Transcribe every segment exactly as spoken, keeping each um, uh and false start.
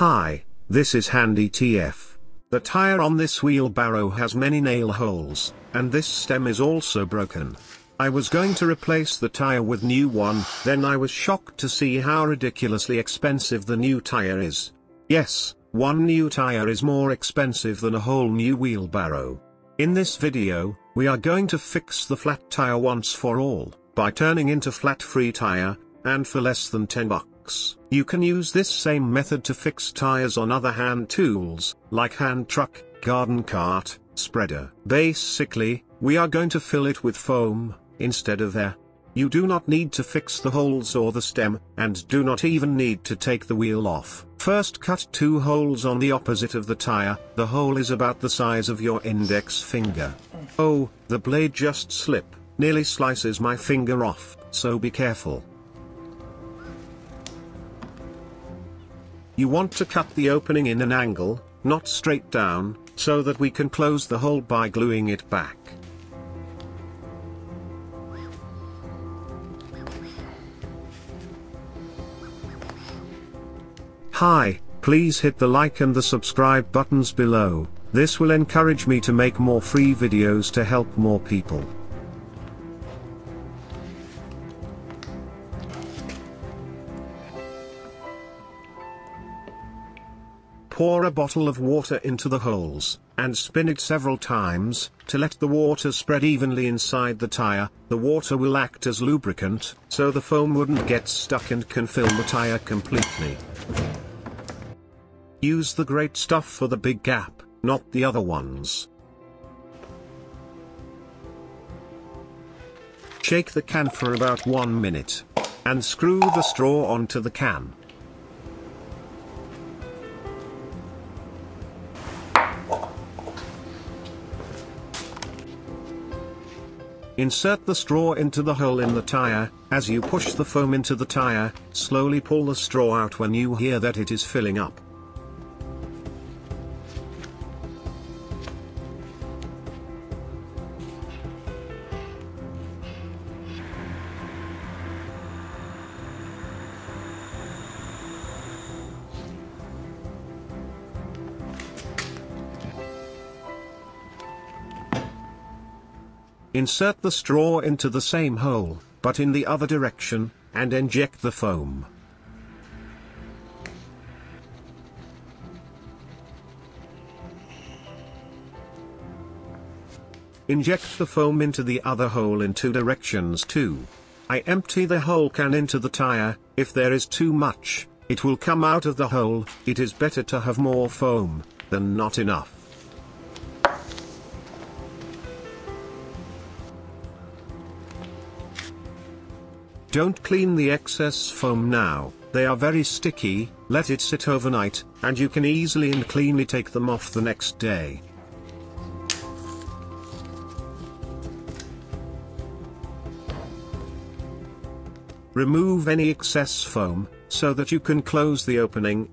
Hi, this is Handy T F. The tire on this wheelbarrow has many nail holes, and this stem is also broken. I was going to replace the tire with new one, then I was shocked to see how ridiculously expensive the new tire is. Yes, one new tire is more expensive than a whole new wheelbarrow. In this video, we are going to fix the flat tire once for all, by turning into flat free tire, and for less than ten bucks. You can use this same method to fix tires on other hand tools, like hand truck, garden cart, spreader. Basically, we are going to fill it with foam, instead of air. You do not need to fix the holes or the stem, and do not even need to take the wheel off. First cut two holes on the opposite of the tire. The hole is about the size of your index finger. Oh, the blade just slipped, nearly slices my finger off, so be careful. You want to cut the opening in an angle, not straight down, so that we can close the hole by gluing it back. Hi, please hit the like and the subscribe buttons below. This will encourage me to make more free videos to help more people. Pour a bottle of water into the holes, and spin it several times, to let the water spread evenly inside the tire. The water will act as lubricant, so the foam wouldn't get stuck and can fill the tire completely. Use the Great Stuff for the big gap, not the other ones. Shake the can for about one minute, and screw the straw onto the can. Insert the straw into the hole in the tire. As you push the foam into the tire, slowly pull the straw out when you hear that it is filling up. Insert the straw into the same hole, but in the other direction, and inject the foam. Inject the foam into the other hole in two directions too. I empty the whole can into the tire. If there is too much, it will come out of the hole. It is better to have more foam than not enough. Don't clean the excess foam now, they are very sticky. Let it sit overnight, and you can easily and cleanly take them off the next day. Remove any excess foam, so that you can close the opening.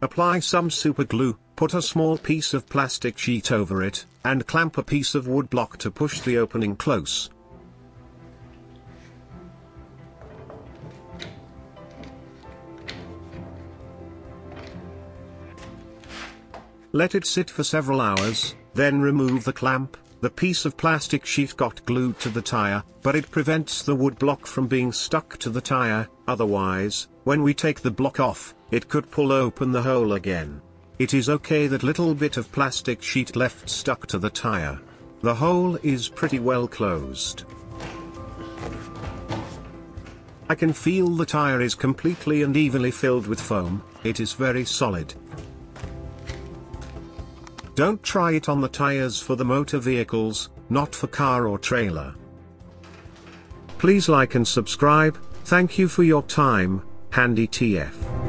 Apply some super glue, put a small piece of plastic sheet over it, and clamp a piece of wood block to push the opening close. Let it sit for several hours, then remove the clamp. The piece of plastic sheet got glued to the tire, but it prevents the wood block from being stuck to the tire. Otherwise, when we take the block off, it could pull open the hole again. It is okay that little bit of plastic sheet left stuck to the tire. The hole is pretty well closed. I can feel the tire is completely and evenly filled with foam. It is very solid. Don't try it on the tires for the motor vehicles, not for car or trailer. Please like and subscribe. Thank you for your time, Handy T F.